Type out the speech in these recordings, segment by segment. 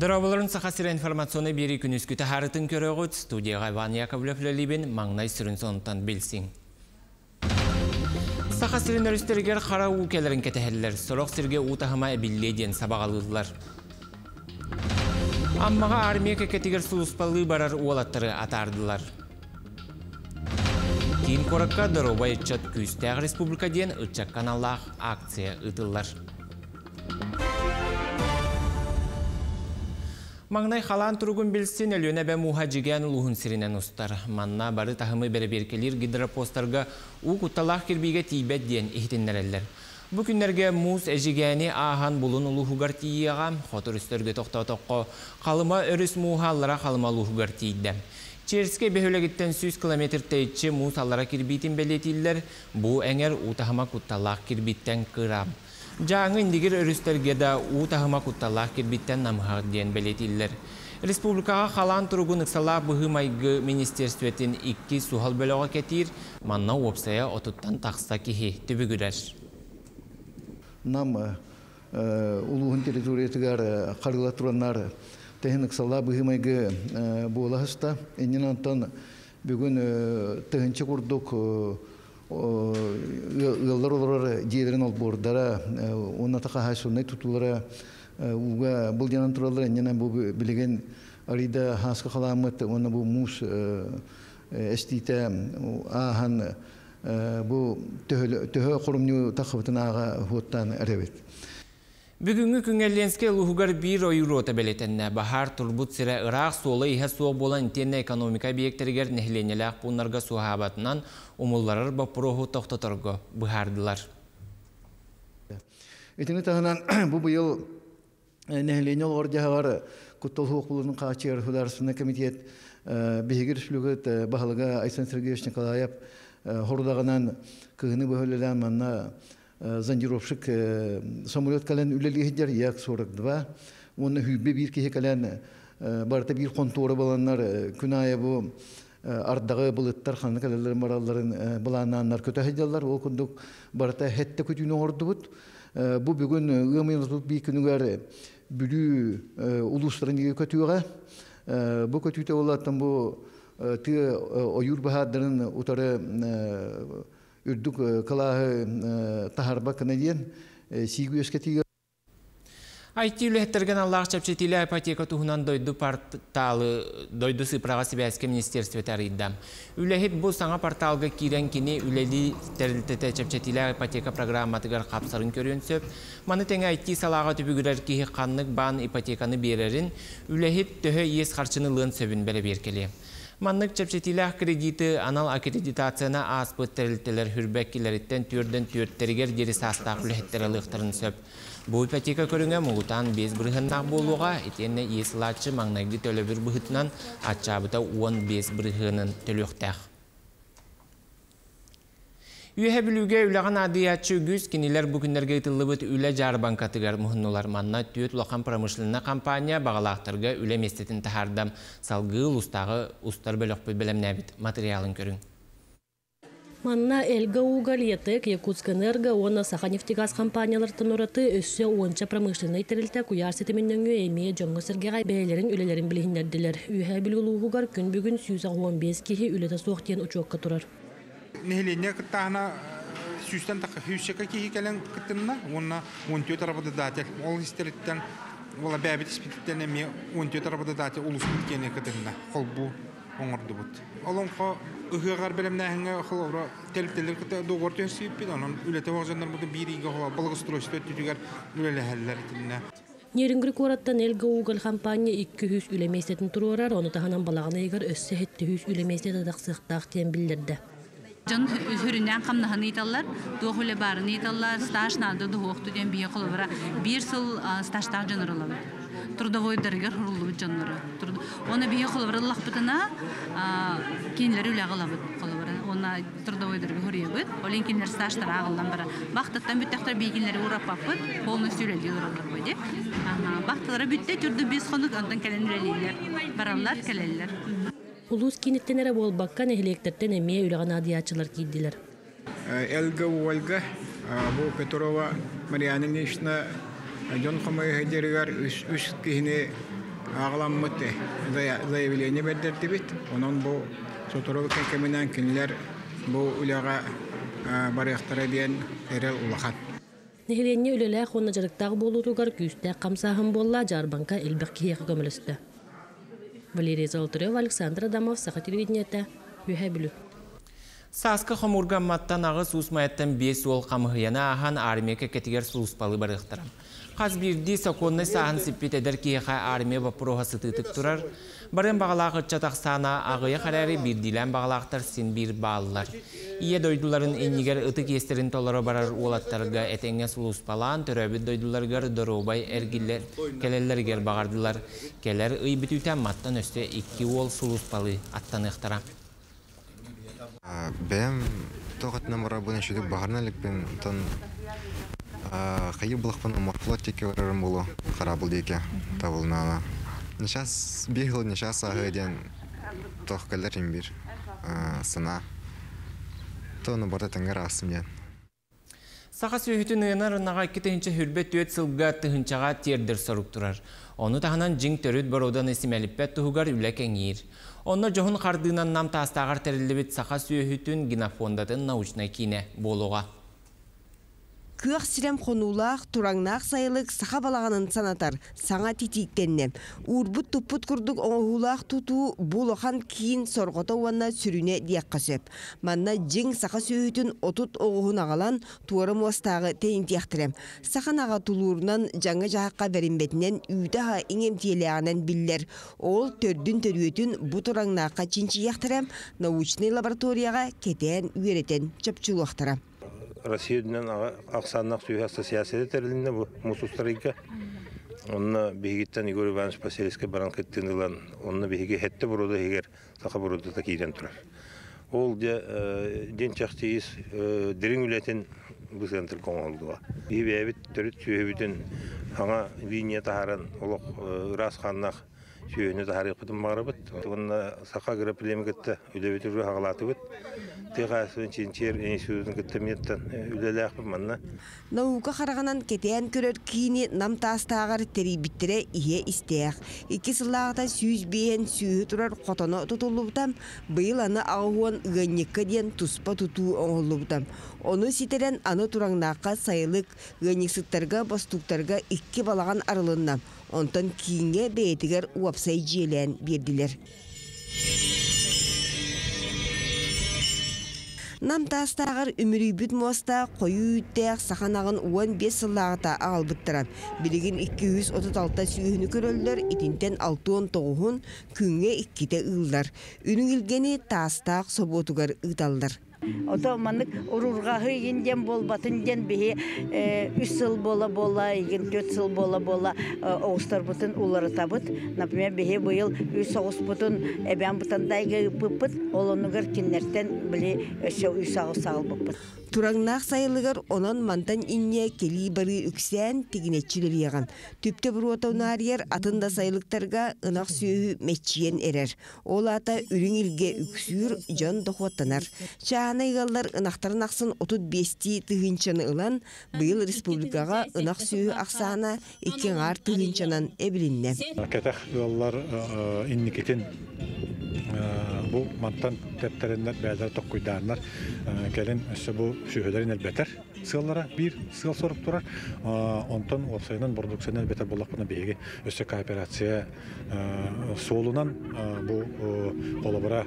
Дырабыларын сахасыр информационы бері күн үскіті харытын көрі ғуд, студияға Ван Яковлевлі лебен маңнай сүрін сонтан білсін. Сахасырын өрістерігер қара ұкелерін кәтәлілер, сұрық сірге ұтағыма әбілледен сабағалылар. Аммаға армия кәкетігер сұлыспалы барар уалаттары атардылар. Кейін қорыққа дырабай ұтчат күйістәғ республикаден ұтчак каналлақ акция ұтылар. Маңнай қалан тұрғын білсін әліне бә мұхаджиген ұлғын сірінен ұстар. Манна бары тағымы бәріберкелер гидропостарға ұқ ұтталақ кербеге тейбет ден ехтенлер әлілер. Бүгінлерге мұз әжігені аған бұлын ұлығығыр тейіға, қотыр үстірге тоқтау-тоққа, қалыма өріс мұғалыра қалыма ұлығығыр тейді. Черске бөхілігіттен 100 км тәйтші мұз аллара кербейтін бәлетейлер, бұ әңер ұтағыма құтталақ кербеттен қырам. Жаңы індігер өрістерге да ұтағыма құтталақ кербеттен намғағден бәлетейлер. Республикаға қалан тұрғын ұқсала бұғымайғы министерстветін 2 суғал бөліға кәтір, манна өпсая отыттан тақса кехе түбі күрәш. Нам улуғын территориятығар қарғылатуранар тәхін ұқсалла бұғымайғы болағыста. Әнен антан бүгін тәхінші құрдық ұялдар олар дейдерін алып ордара, оны тақаға сұлнай тұтылара, ұға бұл денан тұралар әнен бұл білеген арыда хасқа қаламыт, оны бұл мұс әстейті аған bu töhö kurumlu takıbıtınağa huuttan erevit. Bugünkü Küngelenske Luhugar 1 euro tabeletenine bahar turbut sıra Irak soğla iha soğuk olan tenne ekonomika biyekteriger nehlenelak bunlarga soğabatından umullarır baprohu toxtatargo buhardılar. Etini tahınan bu yıl nehlenel orjağar kutul hukulunun kaçır hudarsına komitiyet bihigir şlügüt bahalıga Aysan Sergeyevich Nikolayap Hordağınan kığını böhölelen manna zanjirovşık samolyot kalen ülelihidler yak sorak dva. Onu hübbe bir kehe kalen barata bir kontora balanlar künaya bu ardağı bılıttar kanlı kaleler maralların balananlar kötahidyalar. O kunduk barata hette kütüğünü ordubut. Bu bugün ığımıyazılık bir günügar bülü uluslarını kötüğe. Bu kötüğü de olattan bu Tı oyur bahadırın utarı ürdük kalahı taharbak nediyen sigu esketiyor. Айти үліхеттерген Аллах чапчетілі ипотека тұғынан дойды порталы, дойдысы прағасы бәске министерстве тарыйдам. Үліхет бұл саңа порталға кирен кені үлелі тәрілтеті чапчетілі ипотека программатығар қапсарын көрін сөп. Маны тәңі айти салаға түбі күрер кейі қаннық бан ипотеканы берерін, үліхет төхі ес қарчынылығын сөбін бәрі беркелі. Маннық чапчетілі кредиті анал аккредитацияна аспыт тәрілтелер хүрбәккелеріттен түрден-түрттерігер дересі астақ үліхеттері лықтырын сөп. Bu ipoteka körüngə muğutan 5 bırğınlaq boluğa, etenne eslatçı mağnaydı tölöbür bıhıtınan atçabıta 15 bırğının tölöktəq. Üyəhə bülüge ülağın adıyatçı güz kinilər bükünlərgə itillibit ülə jarbankatıgar muhınnular manna tüyüt loqan pramışlına kampanya bağalaqtırgə ülə mestetin tahardam salgıl ustağı ustar bölöqbü bələmnəbit materialın körün. Манна Эльга Уголь, Ятек, Якутскэнерго, Уона, Саханефтегаз компания Лартонураты, Өссө, Уонча промышленный терилте, Куярсети Минненгю, Эмия, Джонго Сергей, Бейлерин, Үлелерин Блигнердилер, Үйхэ Билулугугар, Күн бүгін 115 кихи үлеті соқтен учок катурар. Нехлене кыттағына сүйістен тақы хүйшека кихи кәлен кіттінна, онна 14 арабыды датек, ол истерліктен, ола бәбет іспеттен әме 14 арабыды датек, олыс бүткені кіттінна, қол бұ. Олонға ұғығар білімнәңі ұқылығыра тәліптелер күті доғыр төсіп бейді, оның үлеті оғжандар бұты бейдігі ұқыла балғы стройшты өттетігер үлелі әлілер тіліне. Нерингри Кораттан Эльга Уголь компания 200 үлеместетін тұруырар, оны тағынан балағына егер өсі әтті 100 үлеместеті дақсықтақ тен білдірді. Жон üzerinden kamnahan italar, doğuyla barın italar, staj narda doğuktu diye bir yol var. Bir yıl stajda canlar olur. Trudavoy derger hurulu canlar. Ona bir yol var. Allah bitana kendileri ülağalı olur. Ona trudavoy derger huriye bit. Olin kendiler stajda ağalan var. Vaktattan bütçekler bir kendileri urapapıt, polnu süreliyorlar olur diye. Vaktatlara bütçe türde biz konuk andan kalenderiler, baranlar kalender. Улус кинеттенере бол баккан электртен эмие үлган адиячылар кийдилер. Эльга Уольга, бу Петрова Марианинична, Жон Хамайгерер үш кийне ağlamıttı zayibiliyeni belirtti bit. Onun bu soturuk keminen kinler bu ulağa barıqtara diyen erel ulağan. Nehilenni ülele xonajarıqtaq bolurugar küste qamsahım bolla jarbanka elbekkiye gömülüstü. Valeriya Zoltrev, Aleksandr Adamov, Saha televideniyete ühebilü. Saska xomurgan mattan ağız usmayattan 5 ol qamıhıyana ahan armiyaka ketiger suluspalı barıqtıram. Qaz birdi sakonni sahan sippet eder kiyeha armiya vaproha sıtıtık turar. Barın bağlağıt çataq sana ağıya qarari birdilen bağlağıtlar sin bir bağlılar. İye doyduların enniger ıtık esterin tolara barar olattarga etenge suluspalan töröbü doydulargar dorobay ergiller kelellerger bağardılar. Keller ıy bütüten mattan öste 2 ol suluspalı attanıqtıram. Benim tokat numara bunu şöyle baharnalık ben tan kayıp bulakpanı morflotik olarak bulu karabuldeki tabulnala. Nişas bir yıl nişas ahiden tohkaların bir sana tonu burada tengar asmıyor. Sakası hütünün aranaga kitehince hürbet düet silgat hınçaga tierdir sarukturar. Onu tahanan jing törüt barodan esimelipet tuhugar üleken yir. Onlar johun kardığından nam taastağar terillibit sakası hütün ginafondatın nauçna kine boluğa. Kıyaq silem konulaq, turangnaq sayılık saha balağanın sanatar, sana titikkennem. Urbut tuput kurduk oğulaq tutu, buluğan kiyin sorgota uanna sürüne diyakka söp. Manna jeng saha söğütün otut oğuğun ağalan, tuarım ostağı teyintiyaktirem. Saha nağa tuluğurnan, janga jahakka verinbetinden, üydaha engem tiyeleğanan biller. Oğul tördün törüyetün, bu turangnaqa çinçiyaktirem, nauçnay laboratoriyaga keteyen üyereten çöpçuluaktirem. Россияден аксаннак сүйәсә сиясәте терилендә бу мусустарыга онны бигиттән игорь Иванович Паселевский баранкеттен дилән онны биге хәтте буруда егер саха буруда такидән турар. Ул дә дин чахтис дирин үләтен бу центр командыга. Ибәбит төрт сөйбитен аңа линия таһарын улык расханнак сөйне таһары кытым барыбыт. Тугынна саха гырып лемгетте үләбит ру хаглаты бит. Nauka karaganan keteyen körer kini nam tastağar teri bitire ihe isteğ. İki sılağda süz beyen süyü turar kotona tutulubutam, bıyılanı ağuan gönnikka diyen tuspa tutuğu oğulubutam. Onu siteren anı turangnaka sayılık, gönniksıktarga bastuktarga ikki balağan arılından. Ondan kine beytiger uapsay jiyelen berdiler. Nam tastağır ömürü büt mosta koyu üttağ sahanağın uan 5 sılağıta ağal bıttıran. Biligin 236 süyüğünü köröller, itinten 619'un künge ikkite ığıllar. Ünün ilgeni tastağ sobotugar ığdallar. Ota manlık ururgahı yeniden bol batınken bihi 3 yıl bola bola, 4 yıl bola bola oğustar butun uları tabut. Napime bihi bu yıl 3 oğuz butun ben butandayı pıpıt, olunugar kinlerden bile 3 oğuz ağıl pıpıt. Turangnaq sayılıgar onun mantan inye keli bari üksen teginetçiler yağan. Tüpte bir otağınar yer atında sayılıktarga ınaq süyü metçiyen erer. Ola ata ürün ilge üksür can dokuattanar. Şahana yığallar ınaqtarın aqsın 35 tıhınçanı ılan, bıyıl Respublikağa ınaq süyü aqsana 2 tıhınçanan ebilinne. Ketek yığallar inniketin bu mantan tepterenler beyazları tokkuydanlar gelin bu şüphelerin elbeter sığalara bir sığal sorup durar ondan olsayının borduksiyonu elbeter bollak buna bilgi öste kooperasiya solunan bu kolabara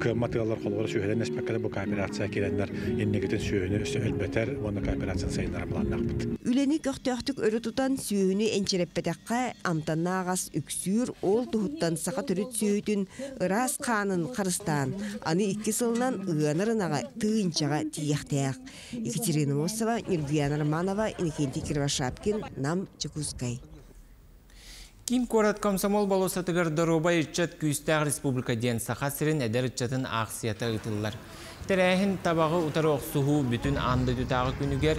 kıyamatıyalar kolabara şüphelerin esmekkede bu kooperasiya gelenler innigetin şüphelerini öste elbeter onu kooperasiyanın sayınlara bulanlar bıdı. Üleni göktöktük örü tutan şüphelerini ençereppetekka amtan nağaz üksür ol tuhuttan sakat örü şüphelerin ıras kanın karıstan anı 2 sılından ığanırınağa tığınçağa tiyekteğ. Екатерина Мосова, Нильдияна Романова, Иннокентий Кривошапкин, Нам Чекускай. Kim korat komsomol balosa tığır doroba irçat küyüstağ Respublika diyen saxasirin eder irçatın aksiyata ıtıllar. Terehin tabağı utarı oqsuhu bütün andı tutağı günüger,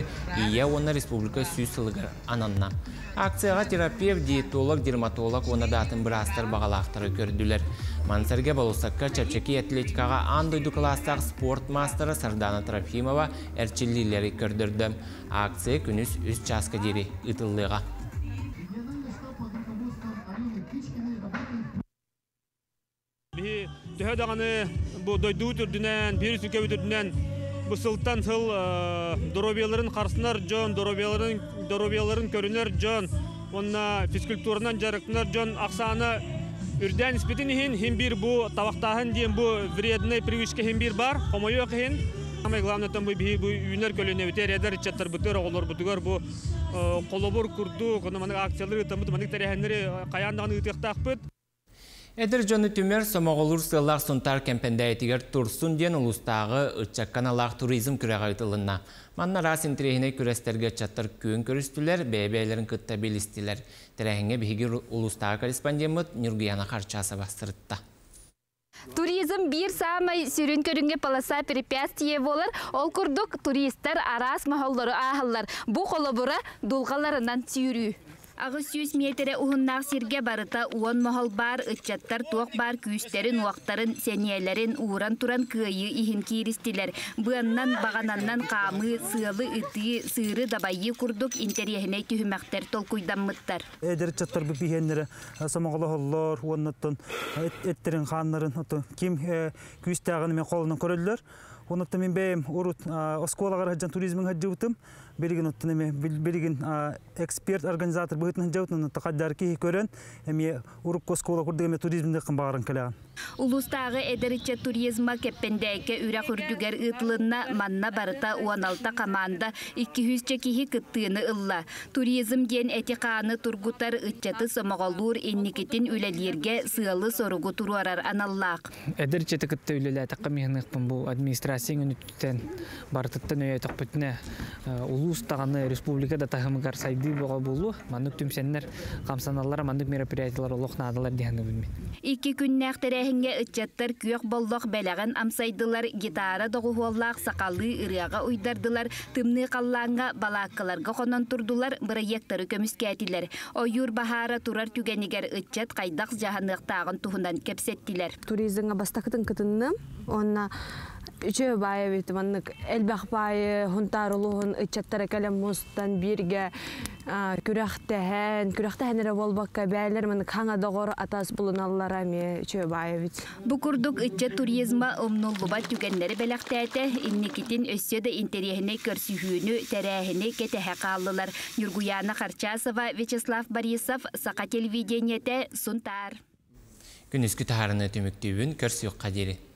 iya ona Respublika süsılgır ananna. Aksiyaga terapiyev, diyetolog, dermatolog ona datın bırastır bağlaqtırı gördüler. Mansarga balosakka çapçaki atletikağa andı duklastağ sport masteri Sardana Trofimova erçillileri gördürdü. Aksiya günüs 3 çaska deri ıtıllığa. Hüdaganı bu doyduğu türdünen, bir ülke bütünden bu sıltan sıl dorobiyaların karşısınlar can, dorobiyaların körünler can, onunla fiskültürden jarıklar can, aksana ürden ispitinihin hem bir bu tavaktahan diye bu vriyadına privişke hem bir bar, komoyu kehin. Ama glamnetten bu ünler körüne biter eder içetler biter olur biter bu kolobor kurdu, konumanın aksiyaları tamut manik tarihenleri kayandan ıtıktakpıt. Эдер жаны түмер сомоғылыр сыллар сонтар кемпенде әйтігер тұрсын ден ұлыстағы ұтчаққан алақ туризм күрәға ұйтылына. Манна рас интерегіне күрестерге чаттар күйін көрістілер, бәйбәйлерін күтті білістілер. Тәрәңе бігер ұлыстағы корреспондент Нүргияна Харчаса бастырытта. Turizm bir samay sürün körünge palasa peripiastiye bolar, ol kurduk turistler aras mahalları ahıllar. Bu kolabora dulgalarından sürü. Ağız 100 metre uhunlar sirge barıta uon mohol bar, ıtçatlar tuğuk bar, küyüslerin, uaqların, seniyelerin uğran turan kıyı ihin kiristiler. Bığannan, bağanannan kamı, sığalı, ıtığı, sığırı dabayı kurduk interiyehine kühümakter tolkuydan mıttar. Edir ıtçatlar bibihenlere, samağılı hollar, uonnattan, etlerin, kanların, kim küyüstağını men kolunu körüller. Ondan men beyim urut oskolalar hajjan turizmin hajjutym belgin ottan men belgin ekspert organizator buytun hajjutun taqaddarki kören emi uruk oskola kurdeme turizmde qımbarın kala. Улустагы эдериче туризмга кеппендеке үрәк үрдүгәр ытлына манна барыта 16 команда 200 чекиһи кыттыны ылла. Туризм ден этиканы тургутар ытчаты сомоголур энникетин үлелерге сыылы соругу турурар аналлак. Эдериче тикетте үлеле тақмиһныкпын бу администрация гүнүттен бартыттан өйөтөк бүтне улустагыны республикада тахымгар сайды бого булу. Мандык түмсеннер камсаналлар мандык мероприятиялар улукнадылар дегенди билмейм. 2 күннәктер Henge ıtçatlar köyük bolluk belağın amsaydılar, gitara doğu hollak sakalı ırığa uydardılar, tımnı kallanga balakkalarga konan turdular, bırayektarı kömüsketiler. Oyur bahara turar tügeniger ıtçat kaydaq jahanlıktağın tuhunan kepsettiler. Turizmga bastakıtın kıtınlı, onna üçü bayi bitmanlık, elbaq bayi, huntaruluğun ıtçatlara kalem mustan birge, Күрәхтәһән, күрәхтәһәнере болбакка бәйләр мен каңа догор атас булыналлара ме Чөбаевич. Бу курдук ичче туризмга омнул буба түгәннәре бәләктәте, инникитин өссәдә интерегене көрсүгүне, тәрәһене кетәһә калдылар. Нургуяна Харчасова, Вячеслав Борисов, Сака телевидениете Сунтар. Күнүскү тәрәне төмөктүбүн көрсүк кадери.